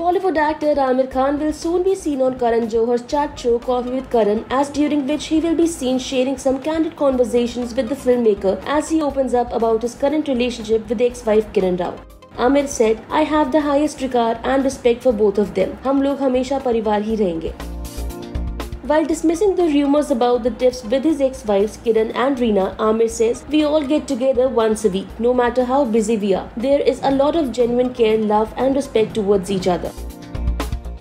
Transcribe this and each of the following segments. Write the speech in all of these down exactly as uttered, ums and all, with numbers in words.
Bollywood actor Aamir Khan will soon be seen on Karan Johar's chat show Koffee with Karan, as during which he will be seen sharing some candid conversations with the filmmaker as he opens up about his current relationship with ex-wife Kiran Rao. Aamir said, "I have the highest regard and respect for both of them. हम लोग हमेशा परिवार ही रहेंगे." While dismissing the rumors about the tiffs with his ex-wives Kiran and Reena, Aamir says, "We all get together once a week, no matter how busy we are. There is a lot of genuine care, love and respect towards each other."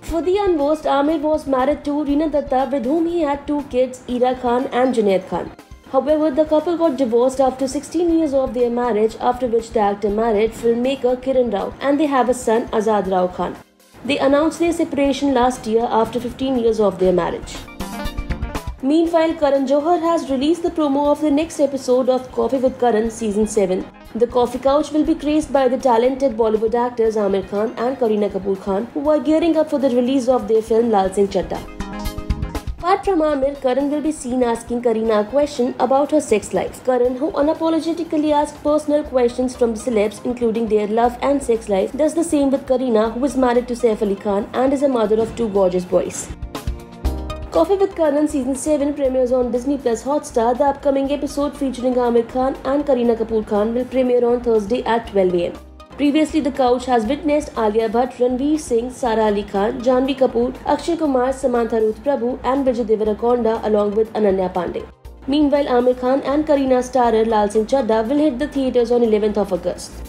For the unversed, Aamir was married to Reena Dutta, with whom he had two kids, Ira Khan and Junaid Khan. However, the couple got divorced after sixteen years of their marriage, after which the actor married filmmaker Kiran Rao, and they have a son, Azad Rao Khan. They announced their separation last year after fifteen years of their marriage. Meanwhile, Karan Johar has released the promo of the next episode of Koffee with Karan Season seven. The coffee couch will be graced by the talented Bollywood actors Aamir Khan and Kareena Kapoor Khan, who are gearing up for the release of their film Laal Singh Chaddha. Apart from Aamir, Karan will be seen asking Kareena a question about her sex life. Karan, who unapologetically asks personal questions from the celebs including their love and sex life, does the same with Kareena, who is married to Saif Ali Khan and is a mother of two gorgeous boys. Koffee with Karan Season seven premieres on Disney Plus Hotstar. The upcoming episode featuring Aamir Khan and Kareena Kapoor Khan will premiere on Thursday at twelve a m Previously, the couch has witnessed Alia Bhatt, Ranveer Singh, Sara Ali Khan, Janhvi Kapoor, Akshay Kumar, Samantha Ruth Prabhu and Vijay Deverakonda, along with Ananya Pandey. Meanwhile, Aamir Khan and Kareena starrer Laal Singh Chaddha will hit the theatres on eleventh of August.